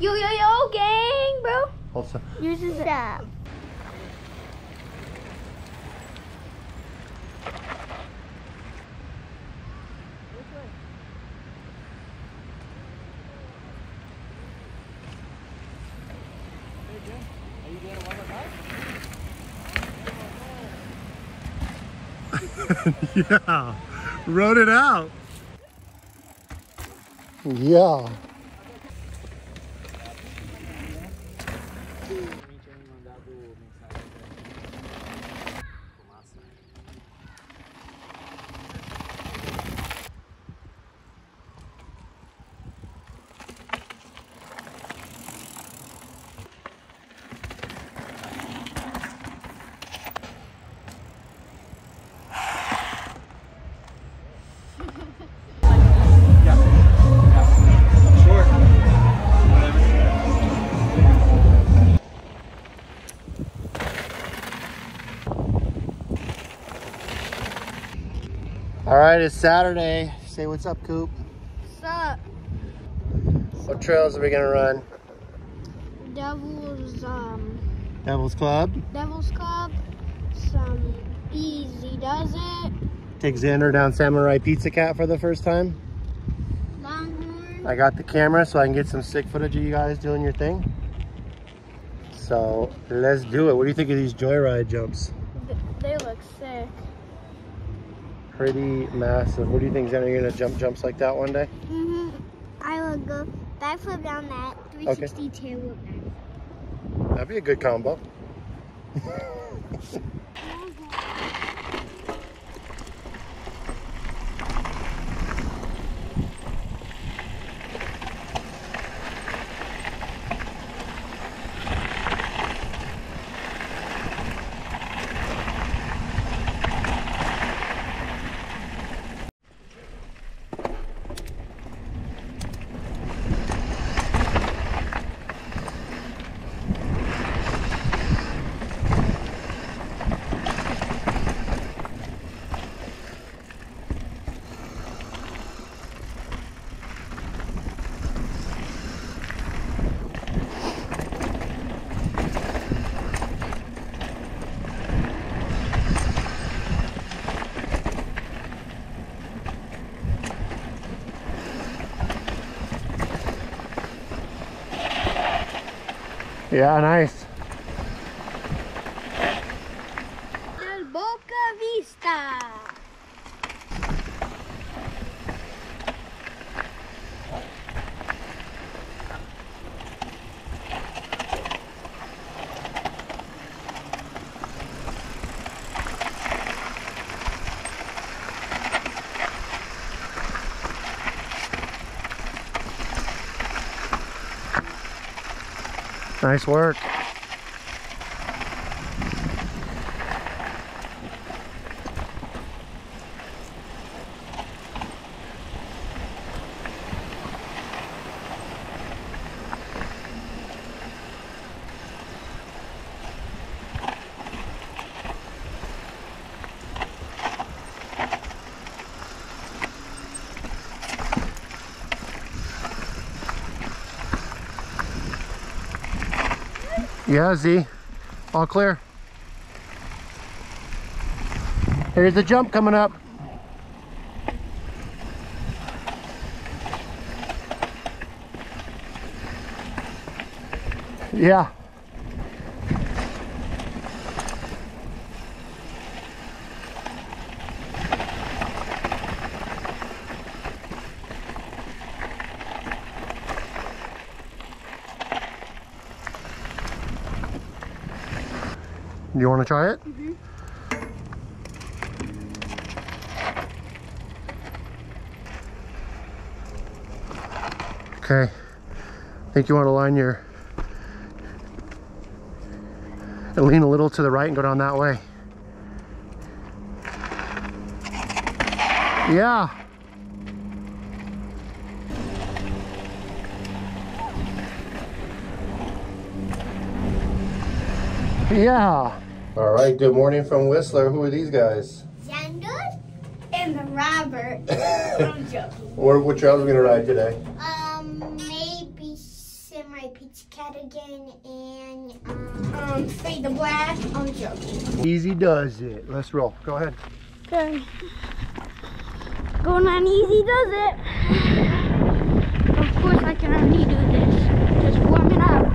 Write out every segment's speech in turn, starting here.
Yo, gang, bro. Also. Yours is up. Yeah, rode it out. Yeah. Alright, it's Saturday. Say what's up, Coop. What's up? What trails are we gonna run? Devil's Club. Devil's Club. Some easy does it. Take Xander down Samurai Pizza Cat for the first time. Longhorn. I got the camera so I can get some sick footage of you guys doing your thing. So let's do it. What do you think of these joyride jumps? They look sick. Pretty massive. What do you think, Xander? You're gonna jump jumps like that one day? I will go backflip down that 360 tail whip. That'd be a good combo. Yeah, nice. Del Boca Vista. Nice work. Yeah, Z. All clear. Here's the jump coming up. Yeah. You want to try it? Mm-hmm. Okay. I think you want to line your... and lean a little to the right and go down that way. Yeah. Yeah. All right, good morning from Whistler. Who are these guys? Xander and Robert. I'm joking. What trails are we going to ride today? Maybe Samurai Kettigan and Fade the Black. I'm joking. Easy does it. Let's roll. Go ahead. Okay. Going on easy does it. Of course I can already do this. Just warm it up.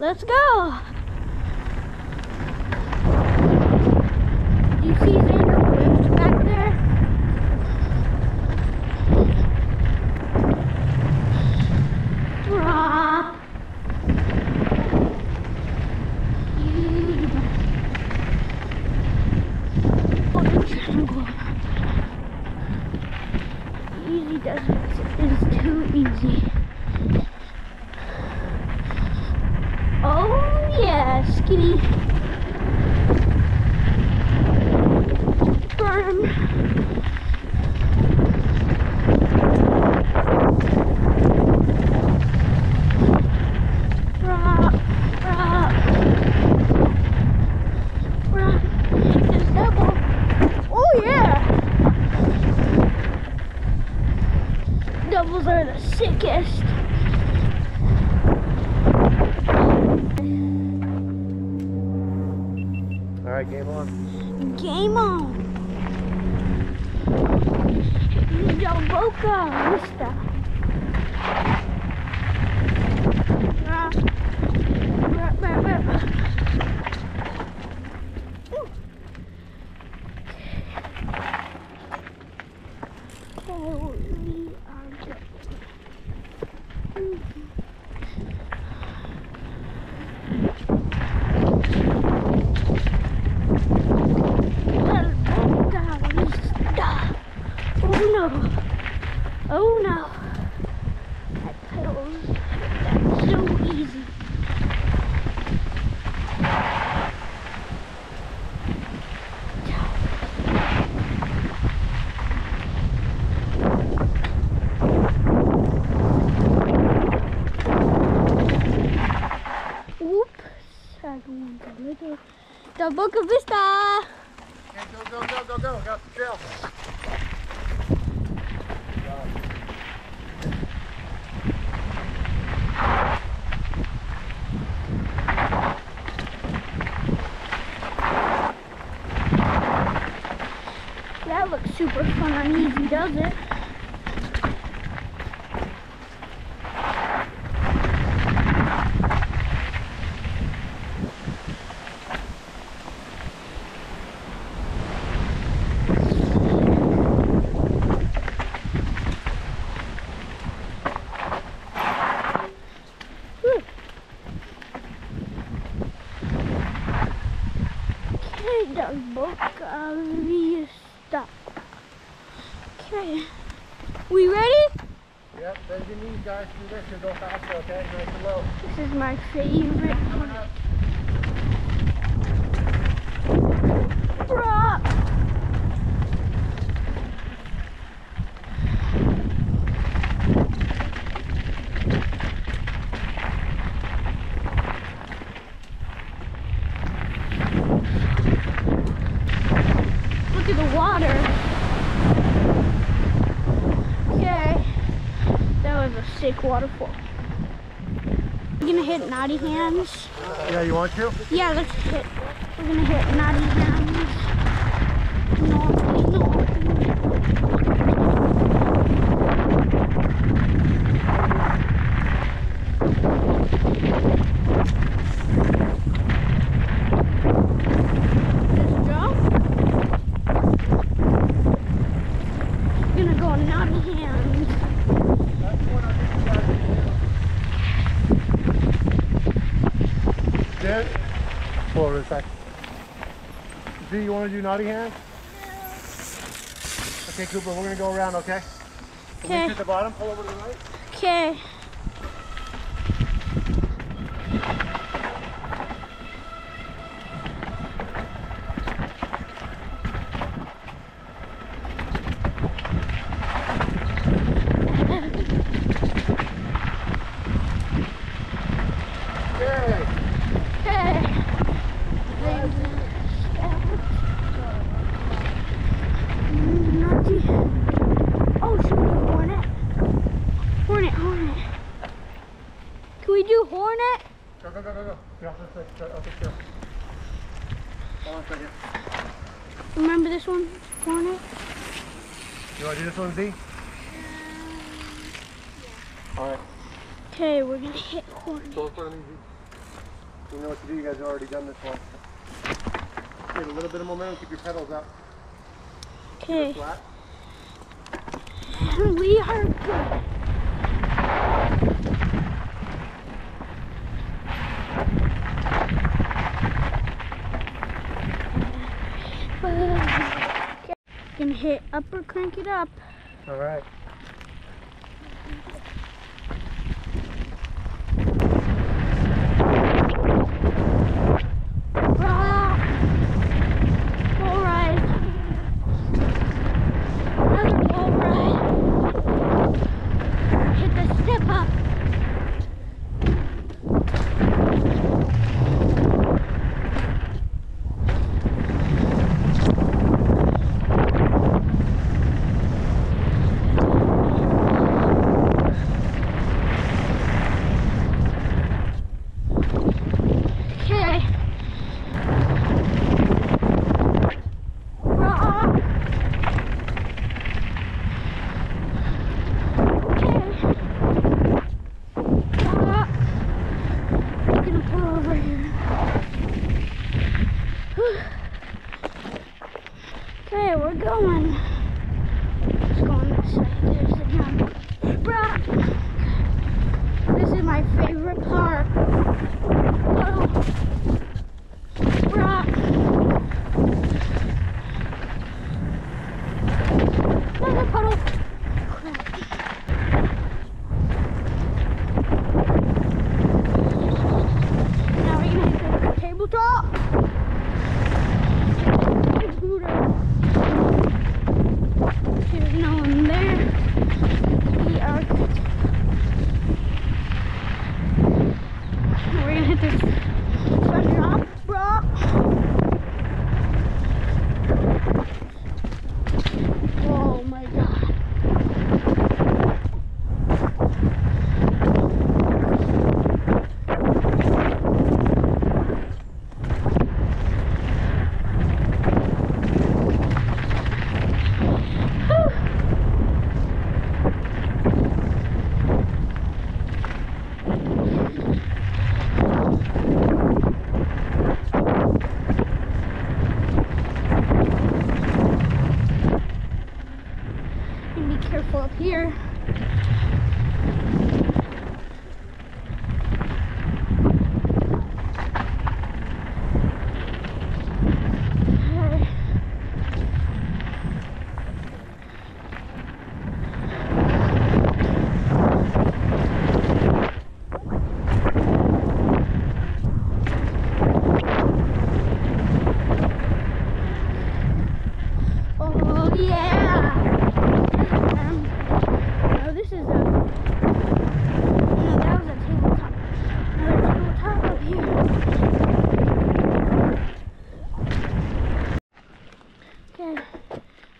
Let's go! Do you see Xander Bridge back there? Drop! Easy does it. It is too easy. Yeah, skinny. Firm. Rock. There's double. Oh yeah! Doubles are the sickest. Alright, game on. Game on! Yo, Boca Vista! Holy oh no, that pedals, that's so easy. Oops, I went a little. The Boca Vista! Okay, go, got the trail. That looks super fun and easy, does it? Okay, that Boca Vista. Okay. We ready? Yep, bend your knees, guys. Do this and go faster, okay? Nice and low. This is my favorite part. The water. Okay, that was a sick waterfall. We're gonna hit Naughty Hands. Yeah, you want to? Yeah, let's hit. We're gonna hit Naughty Hands. Forward a sec. Z, you want to do Naughty Hands? Okay, Cooper, we're gonna go around, okay? Okay. Reach at the bottom, pull over to the right. Okay. Remember this one? Hornet? You want to do this one, Z? Yeah. Alright. Okay, we're going to hit Hornet. Go for it, Z. You know what to do, you guys have already done this one. Get a little bit of momentum, keep your pedals up. Okay. We are good. Gonna hit up or crank it up. All right.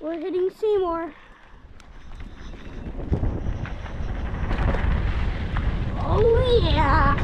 We're hitting Seymour. Oh yeah!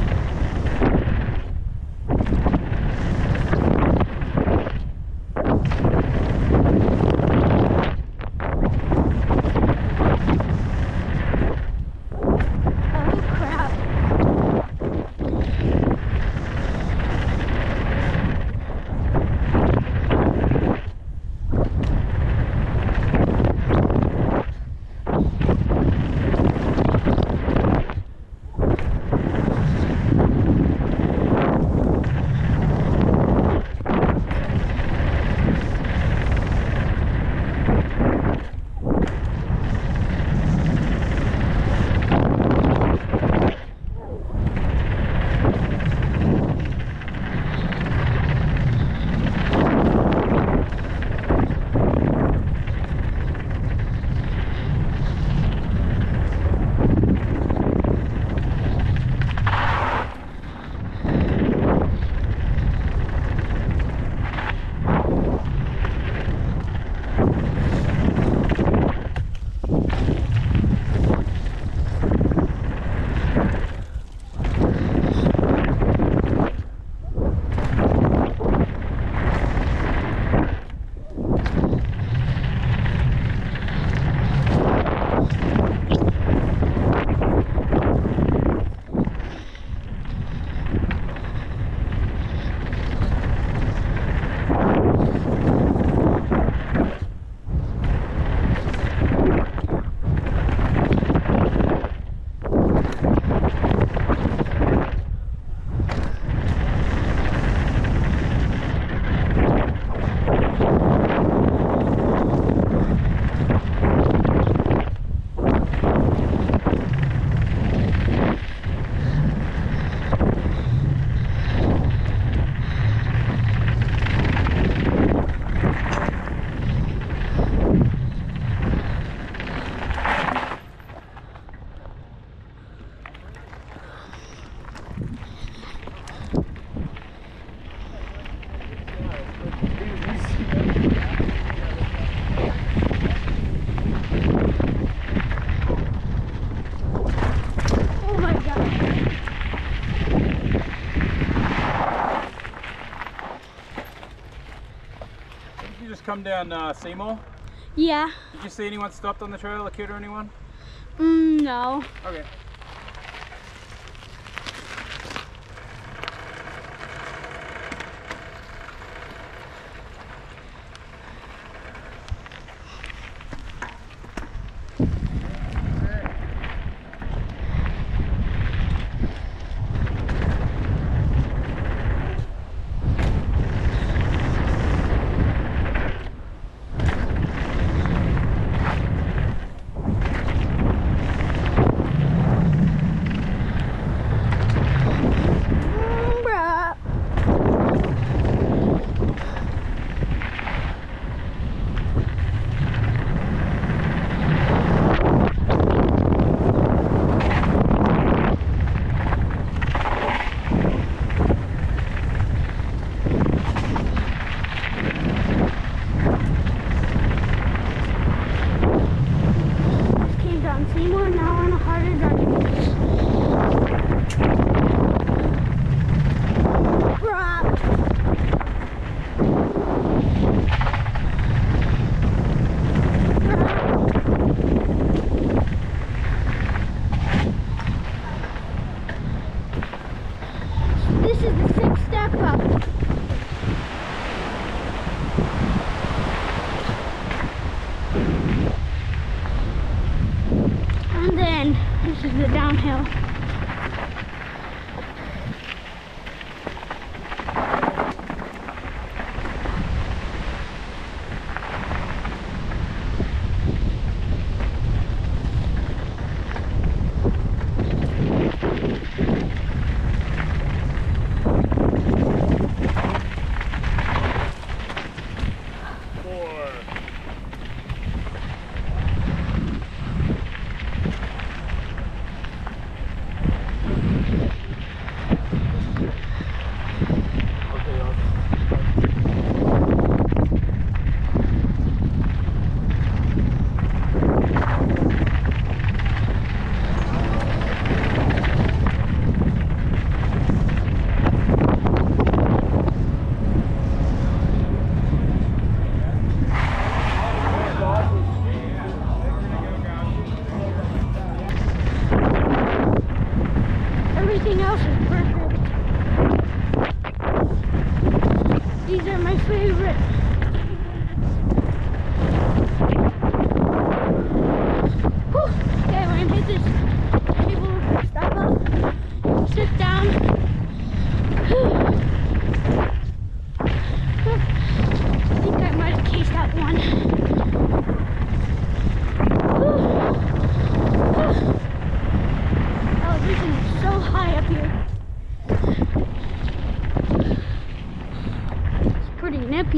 come down Seymour? Yeah. Did you see anyone stopped on the trail, a kid or anyone? No. Okay.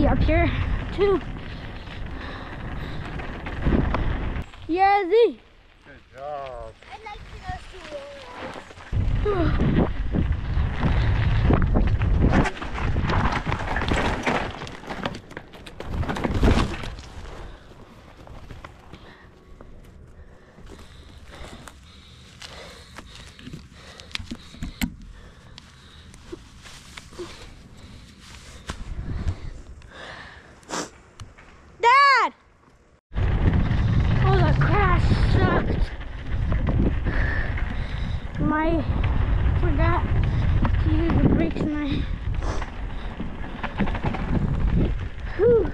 Up here too. Yeah, Z. Good job. I'd like to go see you. I forgot to use the brakes and I... Whew.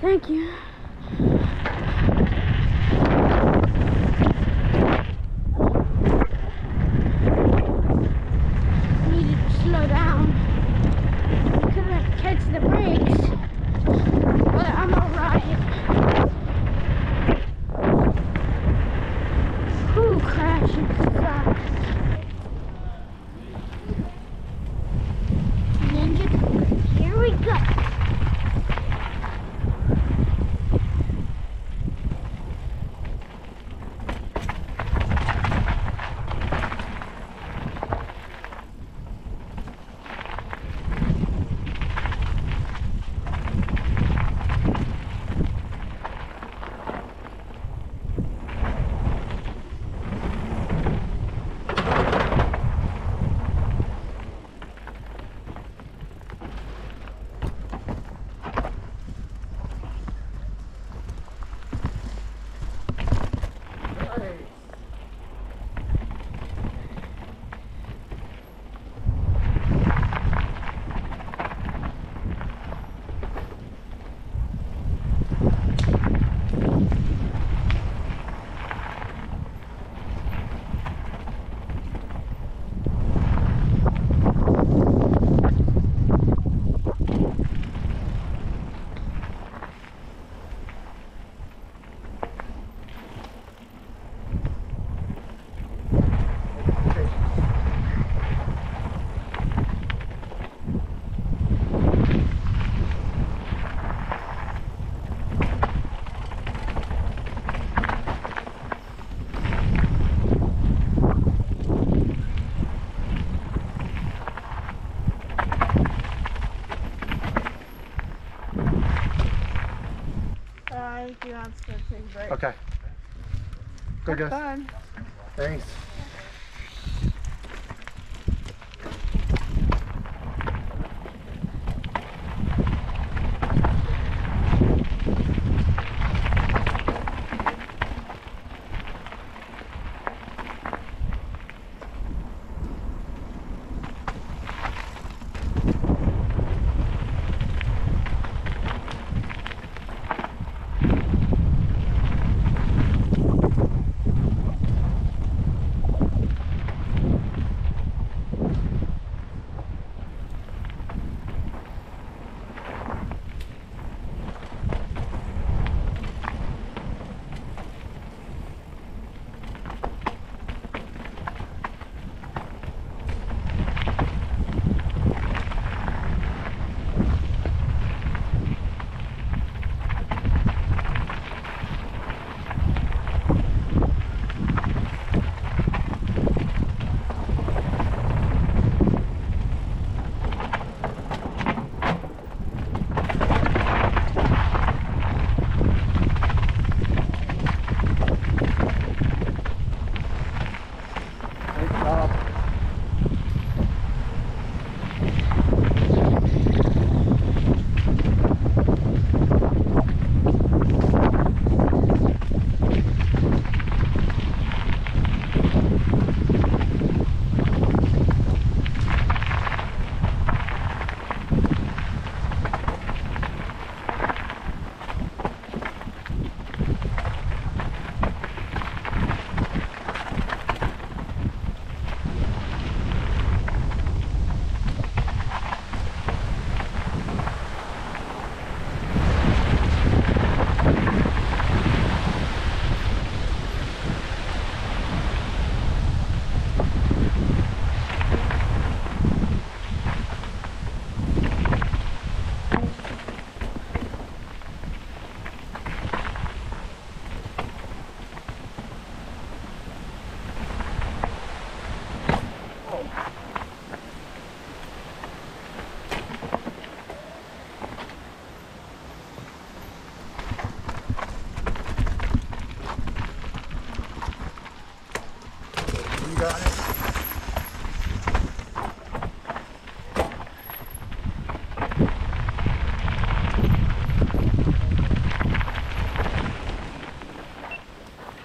Thank you. Here we go. Bye. Dion's going to take a break. Okay. Good, guys. Fun. Thanks.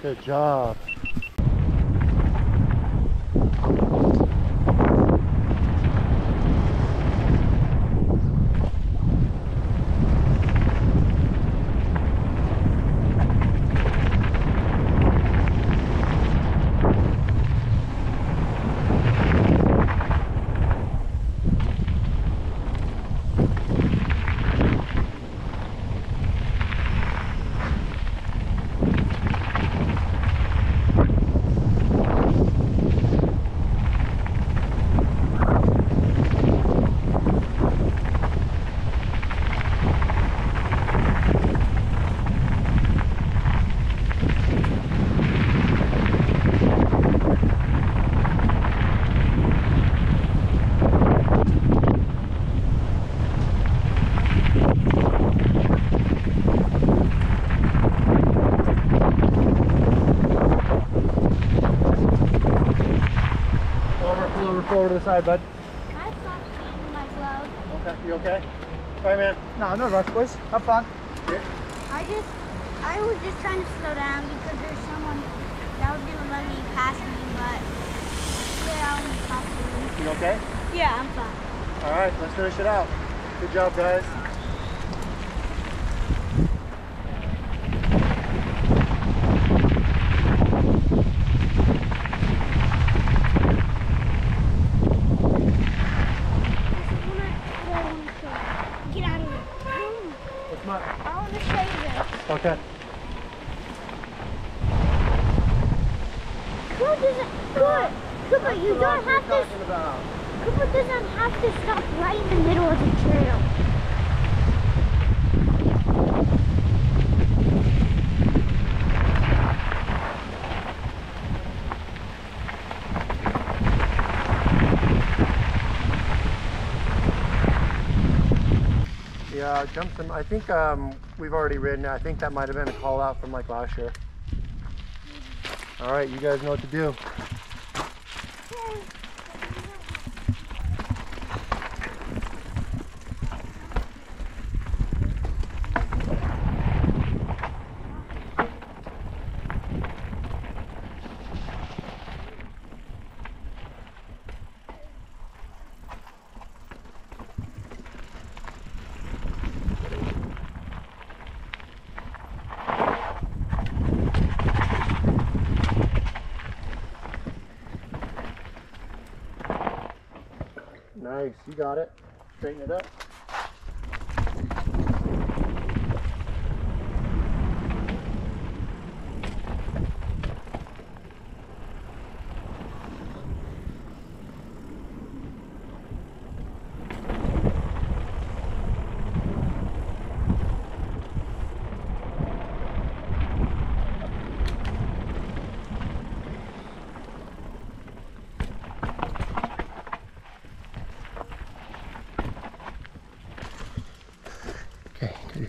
Good job. Over to the side, bud. I stopped eating my glove. Okay, you okay? Bye, man. No, no rush, boys. Have fun. Here. I was just trying to slow down because there's someone that was gonna let me pass me, but yeah, I was passing. You okay? Yeah, I'm fine. All right, let's finish it out. Good job, guys. Okay. Cooper, you don't have to. Cooper doesn't have to stop right in the middle of the trail. Yeah, jump some. I think we've already ridden. I think that might have been a call out from like last year. All right, you guys know what to do. Nice, you got it. Straighten it up.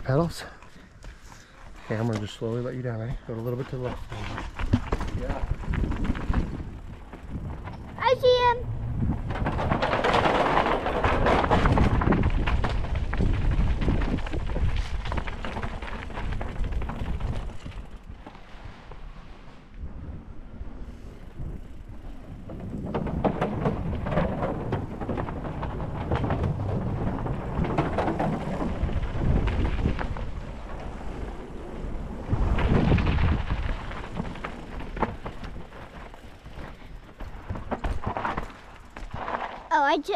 Pedals. Okay, I'm gonna just slowly let you down, right? Go a little bit to the left. Yeah. I see him.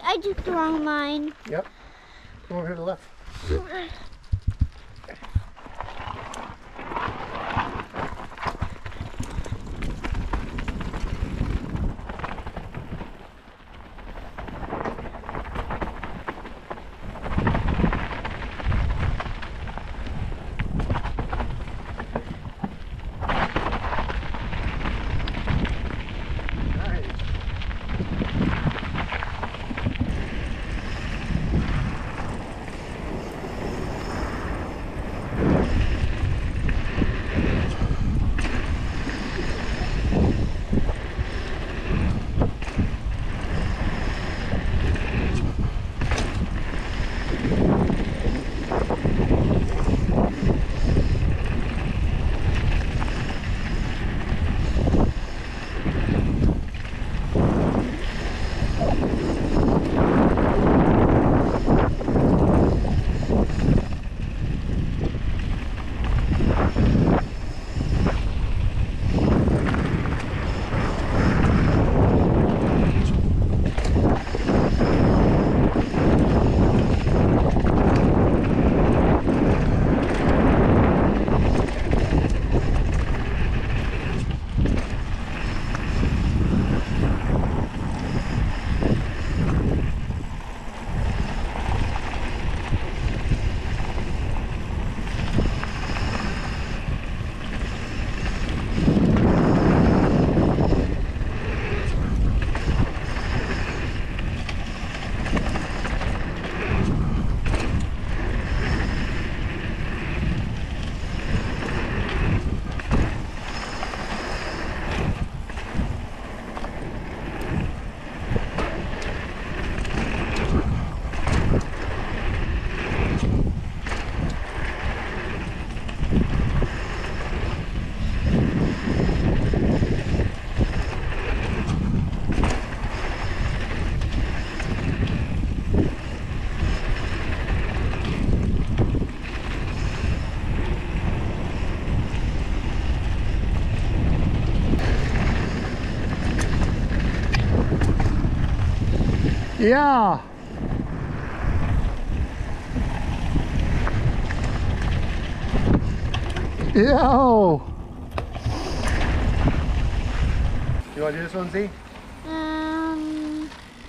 I took the wrong line. Yep. Come over here to the left. Yeah. Yo. You want to do this one, Z?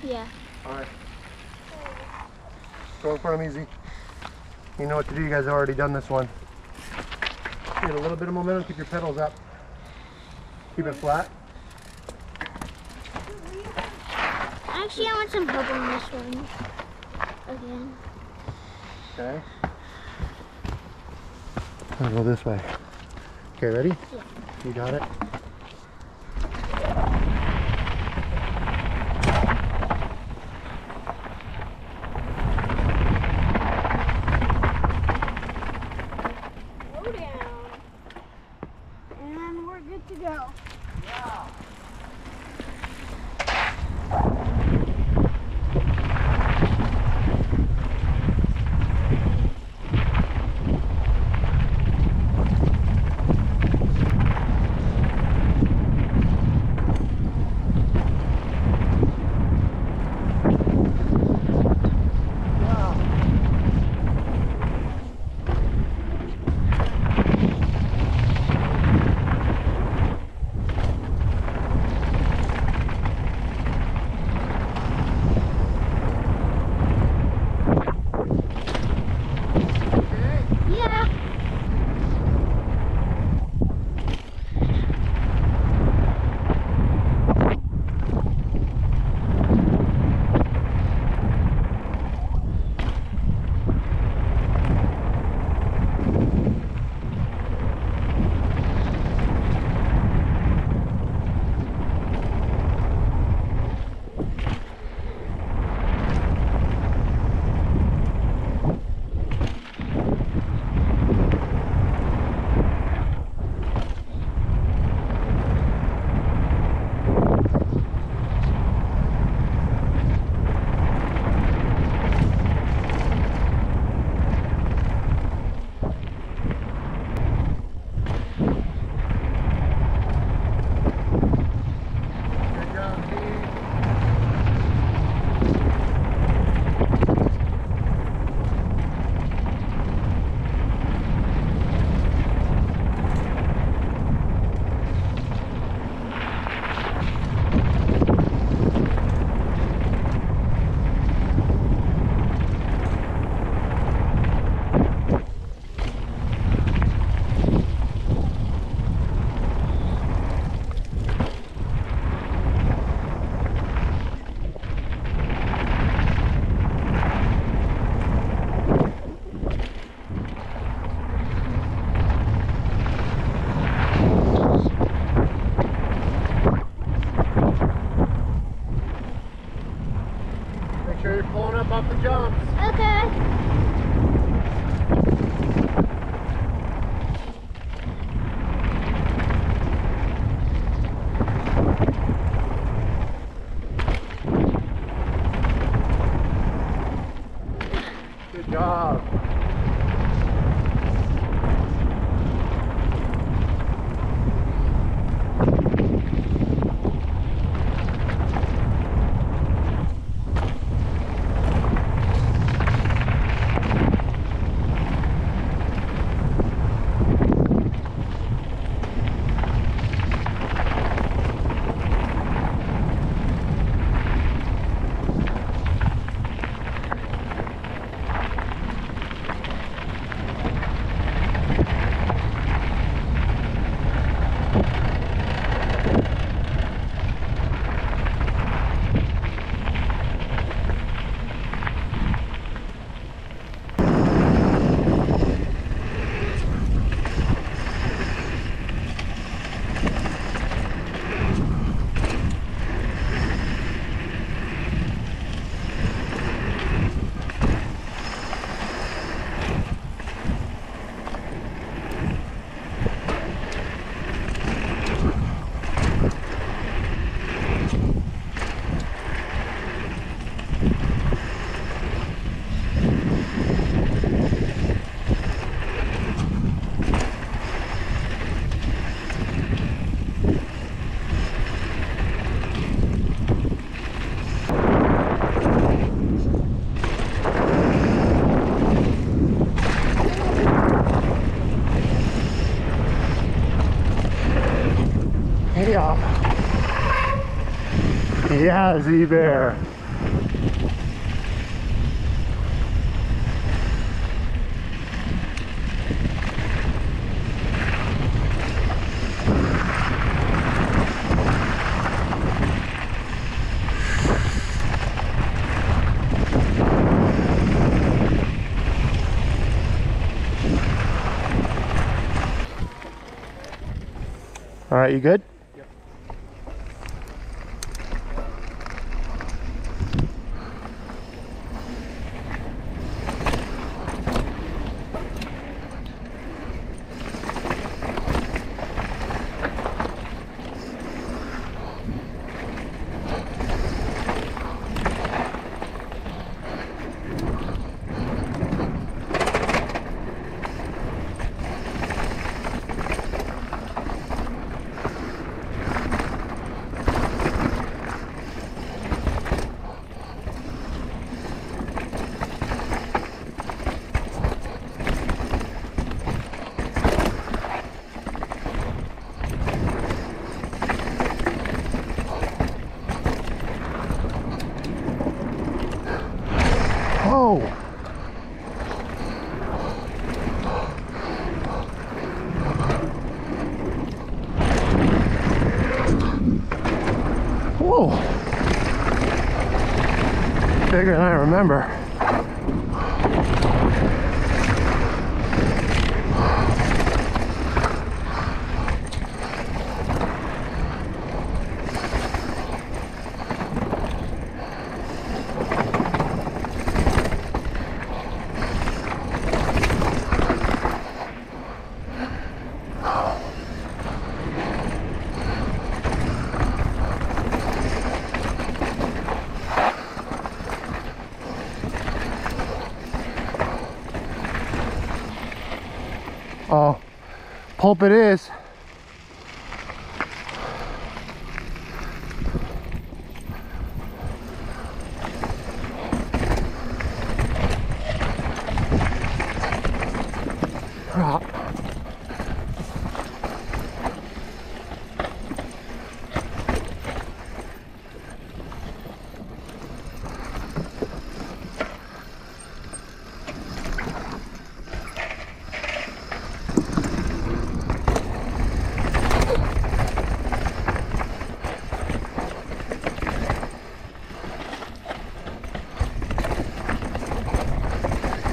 Yeah. All right. Go in front of me, Z. You know what to do. You guys have already done this one. Get a little bit of momentum. Keep your pedals up. Keep it flat. Actually, I want some bubble in this one again. Okay. I'll go this way. Okay, ready? Yeah. You got it? Slow down. And we're good to go. Yeah. Off the jumps. Okay. Good job. Off. Yeah, Z-Bear. All right, you good? Yep. Whoa! Bigger than I remember. Oh, pulp it is.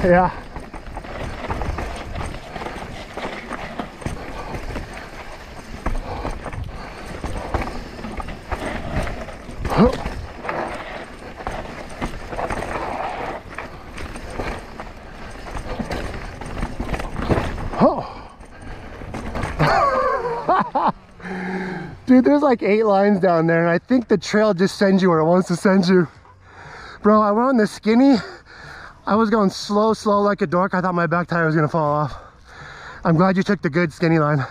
Yeah. Huh. Oh. Dude, there's like 8 lines down there, and I think the trail just sends you where it wants to send you. Bro, I went on the skinny. I was going slow like a dork. I thought my back tire was gonna fall off. I'm glad you took the good skinny line.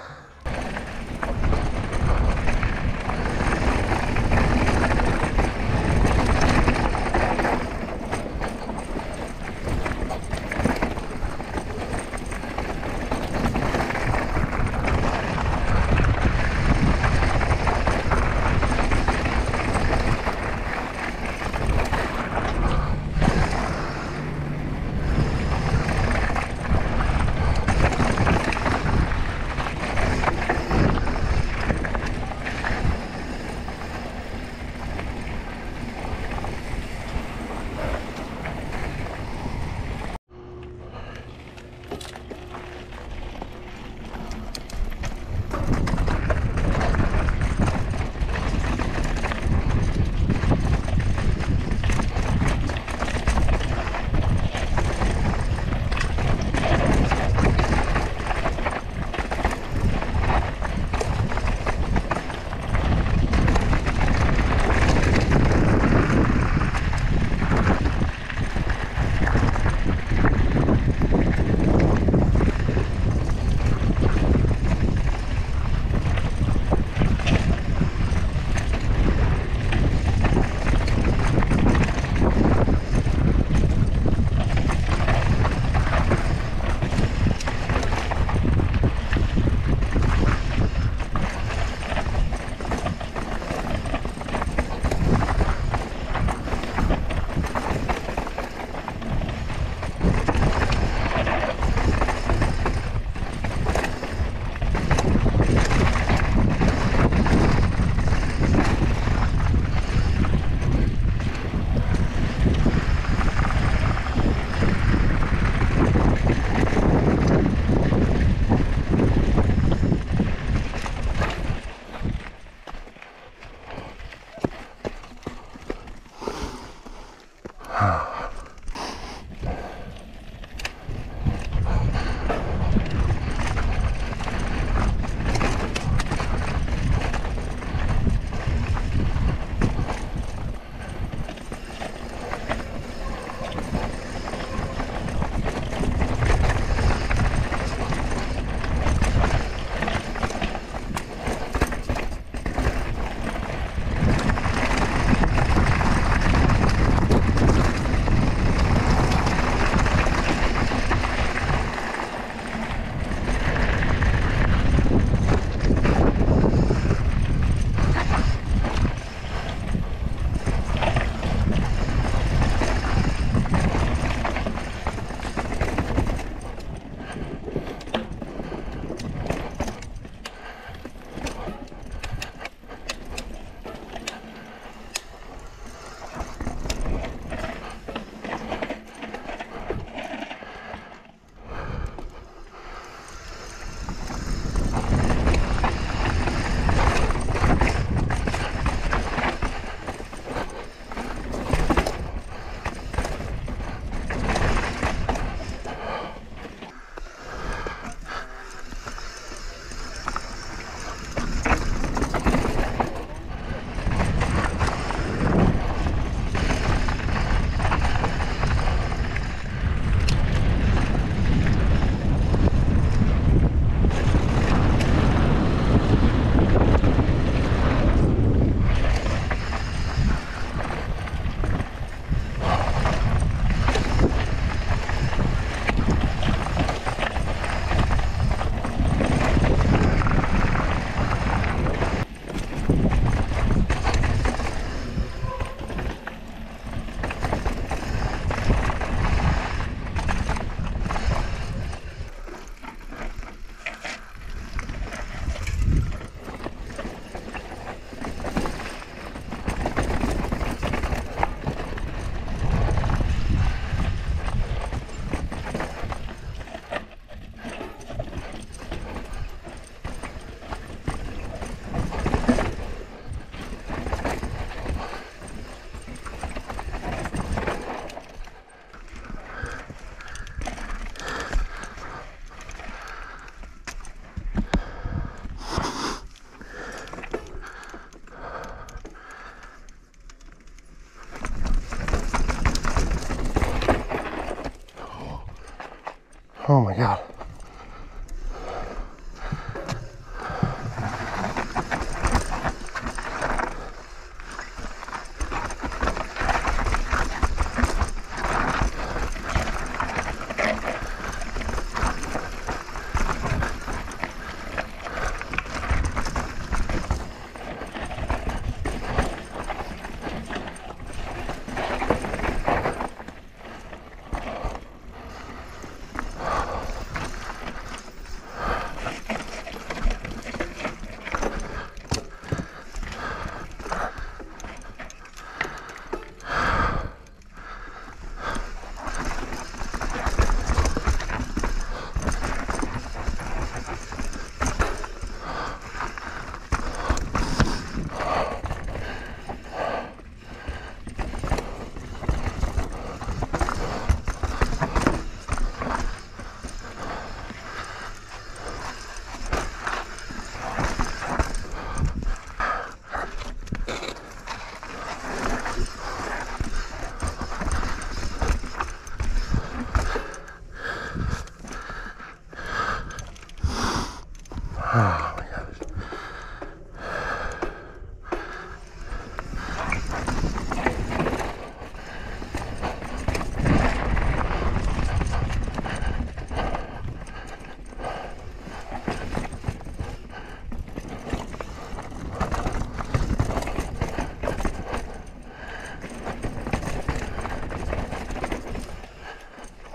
Oh my God.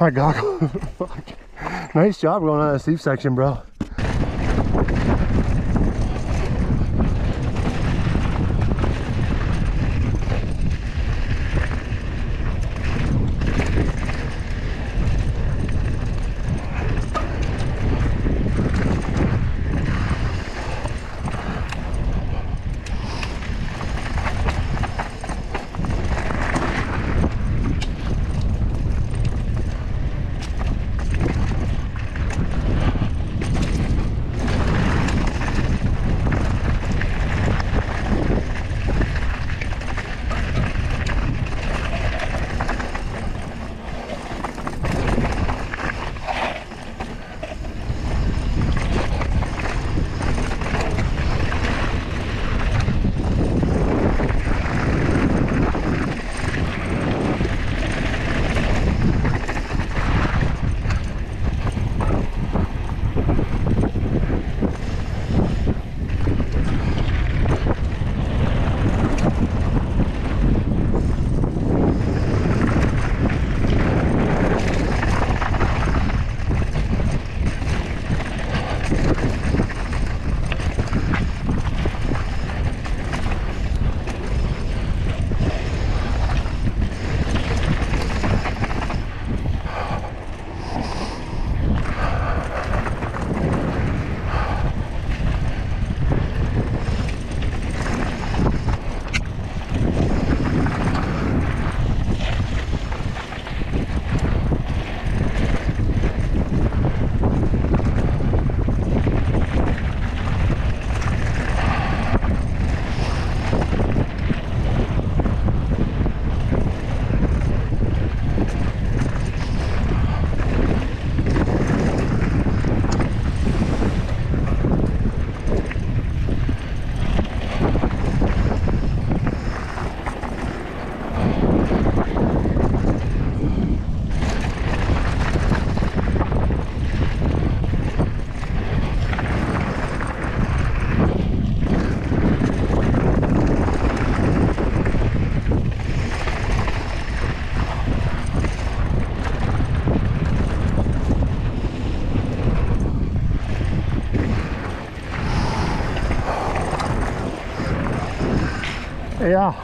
My goggles. Fuck. Nice job going on that steep section, bro. Yeah.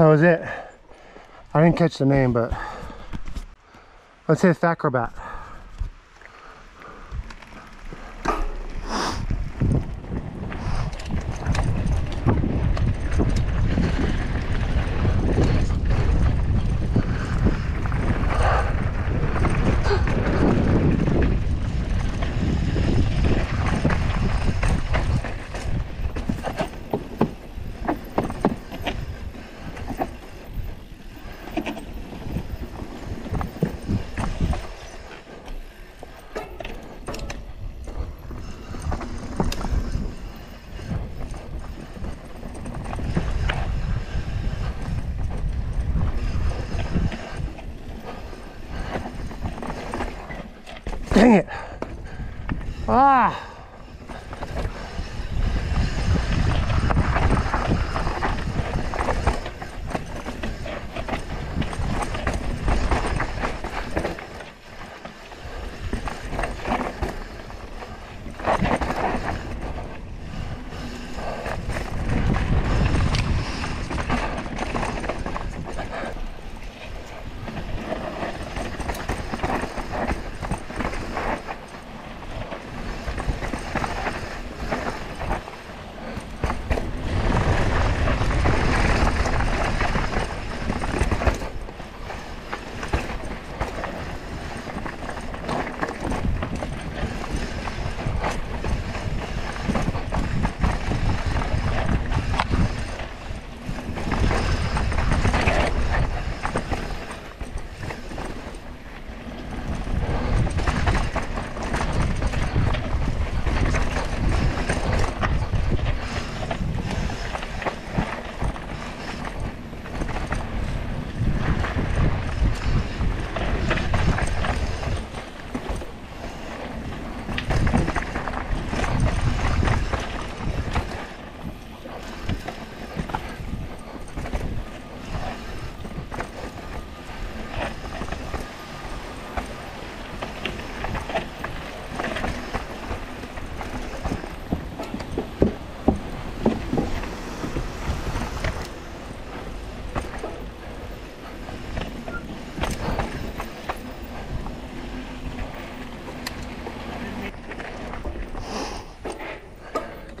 That was it. I didn't catch the name, but let's hit Acrobat. Dang it. Ah.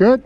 Good?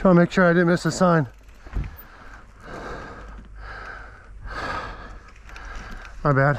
Just want to make sure I didn't miss a sign. My bad.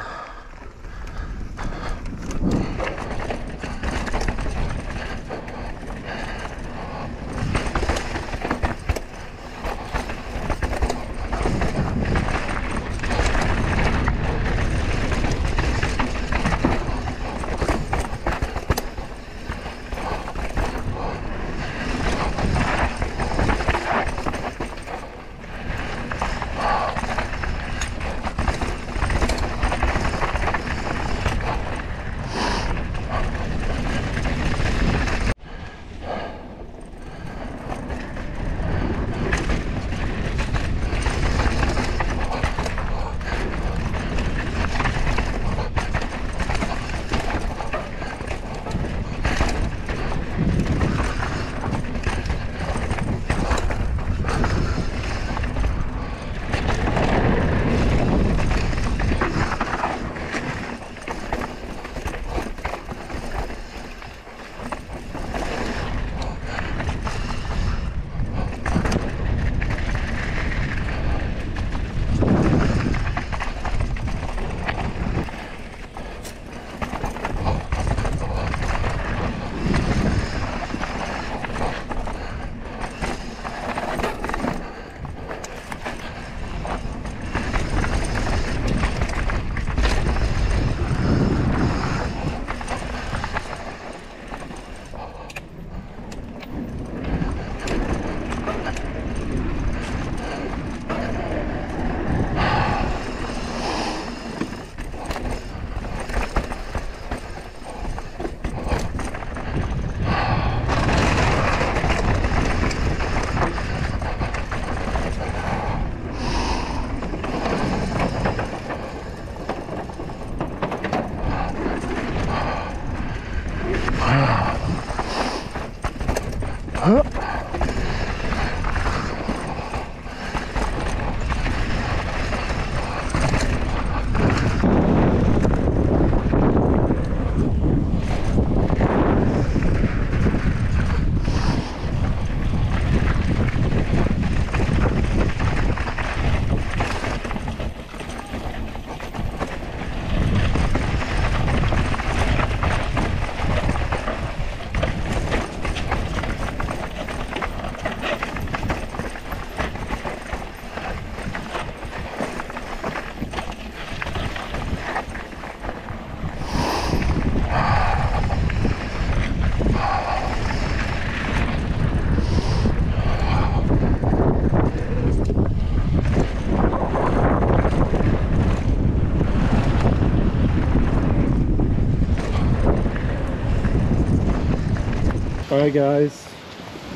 Alright guys,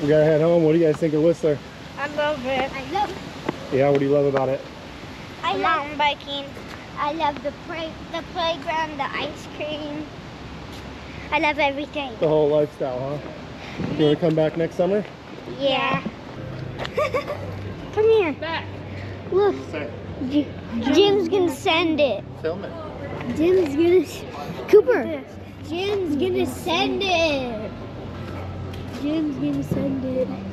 we gotta head home. What do you guys think of Whistler? I love it. I love it. Yeah, what do you love about it? I love mountain biking. I love the playground, the ice cream. I love everything. The whole lifestyle, huh? You wanna come back next summer? Yeah. Come here. Back. Look. Jim's gonna send it. Film it. Jim's gonna send it.